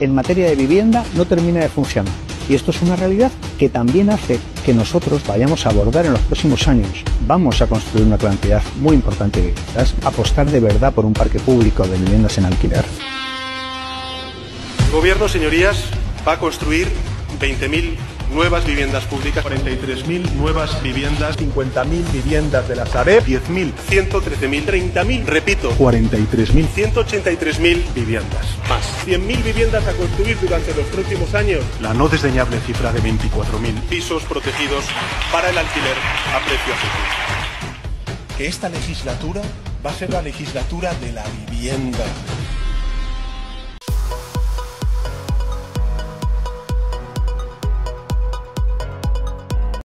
en materia de vivienda no termina de funcionar. Y esto es una realidad que también hace que nosotros vayamos a abordar en los próximos años. Vamos a construir una cantidad muy importante de viviendas, apostar de verdad por un parque público de viviendas en alquiler. El Gobierno, señorías, va a construir 20.000 nuevas viviendas públicas, 43.000 nuevas viviendas, 50.000 viviendas de la Sareb, 10.000, 113.000, 30.000, repito, 43.000, 183.000 viviendas más, 100.000 viviendas a construir durante los próximos años, la no desdeñable cifra de 24.000 pisos protegidos para el alquiler a precio asequible. Que esta legislatura va a ser la legislatura de la vivienda.